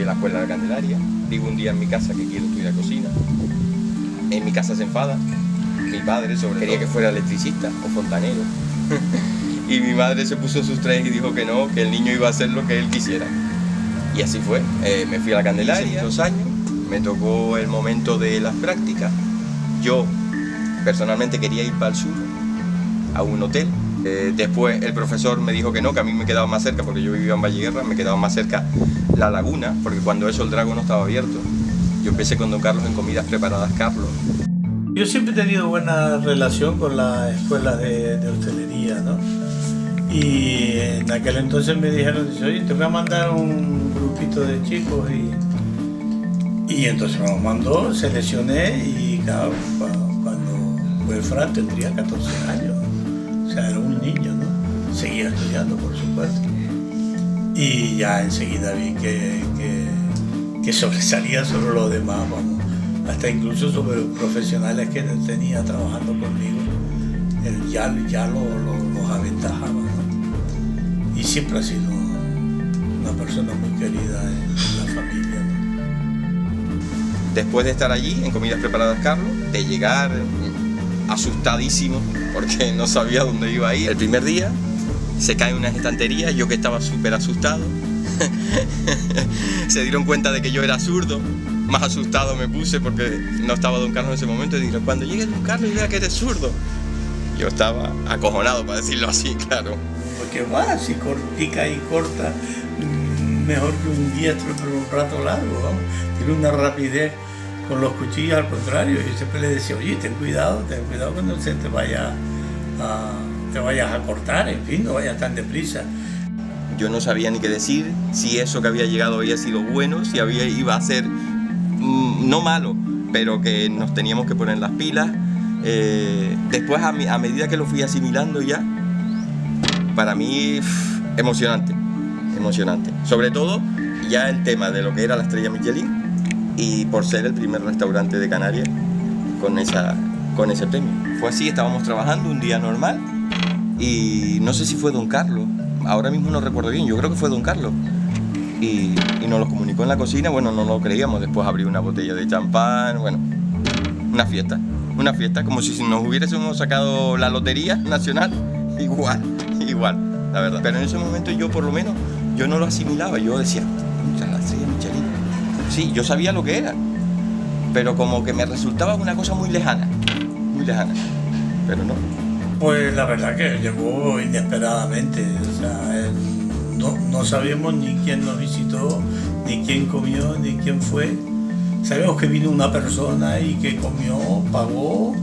voy a la escuela de Candelaria, digo un día en mi casa que quiero estudiar cocina, en mi casa se enfada, mi padre sobre quería que fuera electricista o fontanero, y mi madre se puso sus tres y dijo que no, que el niño iba a hacer lo que él quisiera. Y así fue, me fui a la Candelaria, 2 años, me tocó el momento de las prácticas, yo personalmente quería ir para el sur, a un hotel. Después el profesor me dijo que no, que a mí me quedaba más cerca, porque yo vivía en Valle Guerra, me quedaba más cerca la laguna, porque cuando eso el Drago no estaba abierto. Yo empecé con Don Carlos en Comidas Preparadas, Carlos. Yo siempre he tenido buena relación con las escuelas de hostelería, ¿no? Y en aquel entonces me dijeron, oye, te voy a mandar un grupito de chicos y entonces me los mandó, seleccioné y claro, cuando fue Fran tendría 14 años. O sea, era un niño, ¿no? Seguía estudiando, por supuesto. Y ya enseguida vi que sobresalía sobre los demás, vamos. Hasta incluso sobre los profesionales que tenía trabajando conmigo. Él ya los aventajaba, ¿no? Y siempre ha sido una persona muy querida en la familia, ¿no? Después de estar allí, en Comidas Preparadas Carlos, de llegar asustadísimo, porque no sabía dónde iba a ir. El primer día se caen unas estanterías, yo que estaba súper asustado. Se dieron cuenta de que yo era zurdo, más asustado me puse porque no estaba Don Carlos en ese momento y dijeron, cuando llegue Don Carlos y vea que eres zurdo. Yo estaba acojonado, para decirlo así, claro. Porque va, si cortica y corta, mejor que un diestro pero un rato largo, ¿no? Tiene una rapidez con los cuchillos, al contrario, yo siempre le decía, oye, ten cuidado cuando se te vayas a cortar, en fin, no vayas tan deprisa. Yo no sabía ni qué decir, si eso que había llegado había sido bueno, si iba a ser, no malo, pero que nos teníamos que poner las pilas. Después, a medida que lo fui asimilando ya, para mí, emocionante, emocionante. Sobre todo, ya el tema de lo que era la estrella Michelin, y por ser el primer restaurante de Canarias con ese premio. Fue así, estábamos trabajando un día normal y no sé si fue Don Carlos, ahora mismo no recuerdo bien, yo creo que fue Don Carlos y nos lo comunicó en la cocina, bueno, no lo creíamos, después abrió una botella de champán, bueno, una fiesta, como si nos hubiésemos sacado la lotería nacional, igual, igual, la verdad. Pero en ese momento yo por lo menos, yo no lo asimilaba, yo decía, la estrella Michelin. Sí, yo sabía lo que era, pero como que me resultaba una cosa muy lejana, pero no. Pues la verdad que llegó inesperadamente, o sea, no sabíamos ni quién nos visitó, ni quién comió, ni quién fue. Sabíamos que vino una persona y que comió, pagó,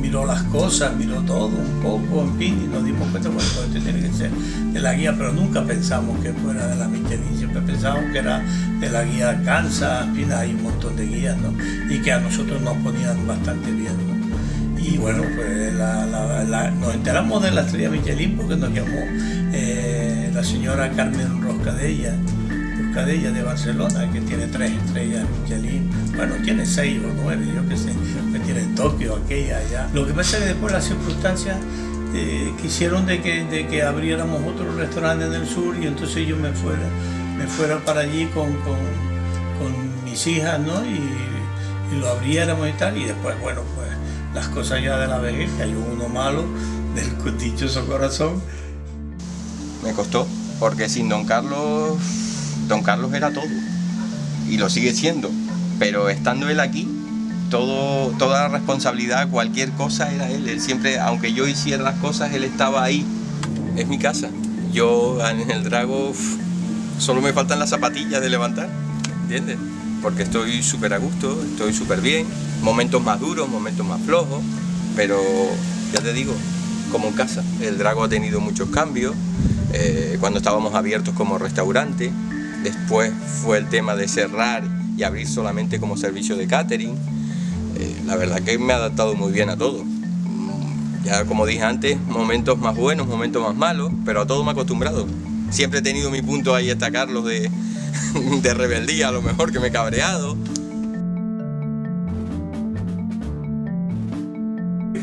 miró las cosas, miró todo un poco, en fin, y nos dimos cuenta, bueno, esto tiene que ser de la guía, pero nunca pensamos que fuera de la Michelin, siempre pensábamos que era de la guía Kansas, en fin, hay un montón de guías, ¿no? Y que a nosotros nos ponían bastante bien, ¿no? Y bueno, pues nos enteramos de la estrella Michelin porque nos llamó la señora Carmen Roscadella de Barcelona, que tiene 3 estrellas Michelin, bueno, tiene 6 o 9, yo qué sé, que tiene en Tokio, aquella, allá. Lo que pasa es que después las circunstancias quisieron de que abriéramos otro restaurante en el sur y entonces yo me fuera para allí con mis hijas, ¿no? Y lo abriéramos y tal, y después, bueno, pues las cosas ya de la vejez, que hay uno malo del dichoso corazón. Me costó, porque sin Don Carlos... Don Carlos era todo, y lo sigue siendo, pero estando él aquí, toda la responsabilidad, cualquier cosa era él. Él siempre, aunque yo hiciera las cosas, él estaba ahí. Es mi casa. Yo en el Drago solo me faltan las zapatillas de levantar, ¿entiendes? Porque estoy súper a gusto, estoy súper bien, momentos más duros, momentos más flojos, pero ya te digo, como en casa. El Drago ha tenido muchos cambios, cuando estábamos abiertos como restaurante, después fue el tema de cerrar y abrir solamente como servicio de catering. La verdad que me he adaptado muy bien a todo. Ya como dije antes, momentos más buenos, momentos más malos, pero a todo me he acostumbrado. Siempre he tenido mi punto, ahí está Carlos, de rebeldía, a lo mejor que me he cabreado.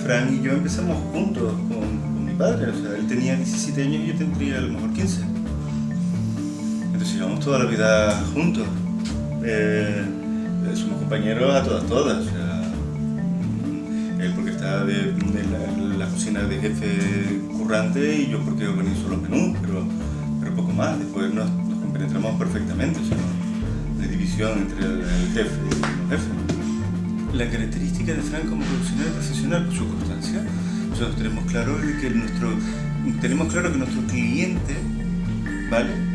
Fran y yo empezamos juntos con mi padre, o sea, él tenía 17 años y yo tendría a lo mejor 15. Pero si llevamos toda la vida juntos, somos compañeros a todas. O sea, él porque está en la cocina de jefe currante y yo porque organizo los menús, pero poco más. Después nos compenetramos perfectamente, o sea, de división entre el jefe y los jefes. La característica de Fran como profesional es profesional por su constancia. Nosotros tenemos claro que nuestro cliente, ¿vale?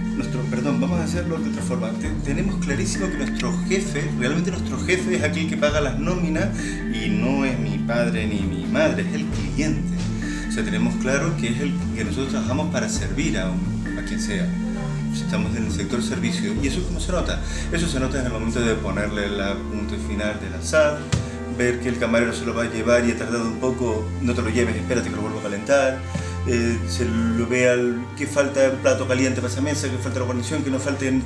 Vamos a hacerlo de otra forma. Tenemos clarísimo que nuestro jefe, realmente nuestro jefe es aquel que paga las nóminas y no es mi padre ni mi madre, es el cliente. O sea, tenemos claro que es el que nosotros trabajamos para servir a quien sea. Estamos en el sector servicio. ¿Y eso cómo se nota? Eso se nota en el momento de ponerle el punto final del asado, ver que el camarero se lo va a llevar y ha tardado un poco, no te lo lleves, espérate que lo vuelvo a calentar. Se lo ve al que falta el plato caliente para esa mesa, que falta la guarnición, que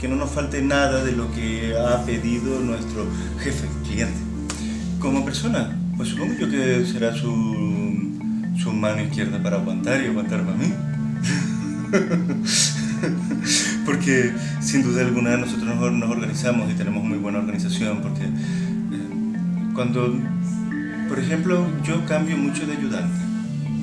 no nos falte nada de lo que ha pedido nuestro jefe, cliente. Como persona, pues supongo yo que será su mano izquierda para aguantar y aguantarme a mí. Porque sin duda alguna nosotros nos organizamos y tenemos muy buena organización, porque cuando, por ejemplo, yo cambio mucho de ayudante.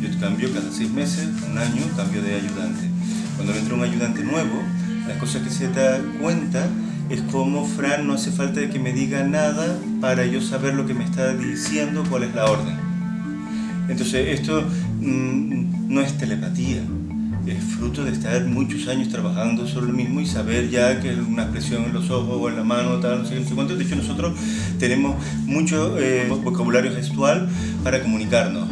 Yo cambio cada 6 meses, un año, cambio de ayudante. Cuando entra un ayudante nuevo, las cosas que se da cuenta es como Fran no hace falta de que me diga nada para yo saber lo que me está diciendo, cuál es la orden. Entonces esto no es telepatía, es fruto de estar muchos años trabajando sobre lo mismo y saber ya que es una expresión en los ojos o en la mano, tal, no sé cuánto. De hecho nosotros tenemos mucho vocabulario gestual para comunicarnos.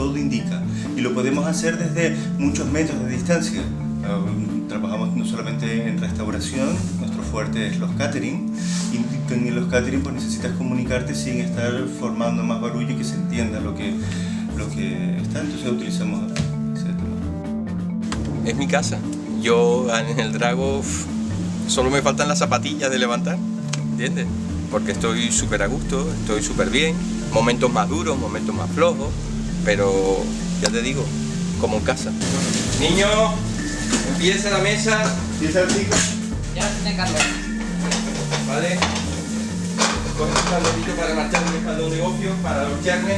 Todo indica, y lo podemos hacer desde muchos metros de distancia. Trabajamos no solamente en restauración, nuestro fuerte es los catering, y en los catering pues necesitas comunicarte sin estar formando más barullo y que se entienda lo que está, entonces utilizamos ese tema. Es mi casa, yo en el Drago solo me faltan las zapatillas de levantar, ¿entiendes? Porque estoy súper a gusto, estoy súper bien, momentos más duros, momentos más flojos, pero ya te digo, como en casa. Niño, empieza la mesa. Empieza el chico. Ya tiene Carlos. Vale. Coge un caldito para marcharme para un negocio, para horcharme.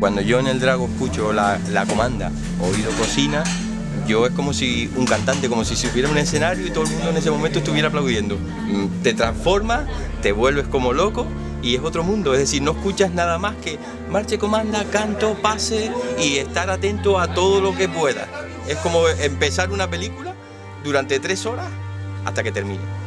Cuando yo en el Drago escucho la comanda, oído cocina, yo es como si un cantante, como si se hubiera un escenario y todo el mundo en ese momento estuviera aplaudiendo. Te transformas, te vuelves como loco. Y es otro mundo, es decir, no escuchas nada más que marche, comanda, canto, pase y estar atento a todo lo que puedas. Es como empezar una película durante 3 horas hasta que termine.